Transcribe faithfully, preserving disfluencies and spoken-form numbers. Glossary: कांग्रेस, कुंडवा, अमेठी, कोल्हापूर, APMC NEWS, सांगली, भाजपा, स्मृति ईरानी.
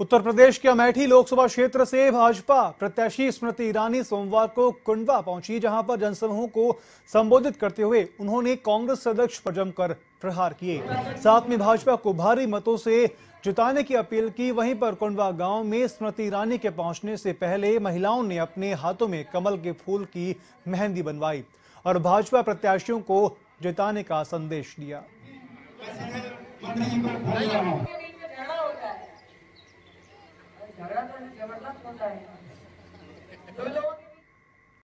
उत्तर प्रदेश के अमेठी लोकसभा क्षेत्र से भाजपा प्रत्याशी स्मृति ईरानी सोमवार को कुंडवा पहुंची, जहां पर जनसमूहों को संबोधित करते हुए उन्होंने कांग्रेस अध्यक्ष पर जमकर प्रहार किए। साथ में भाजपा को भारी मतों से जिताने की अपील की। वहीं पर कुंडवा गांव में स्मृति ईरानी के पहुंचने से पहले महिलाओं ने अपने हाथों में कमल के फूल की मेहंदी बनवाई और भाजपा प्रत्याशियों को जिताने का संदेश दिया। जबरदस्त होता है।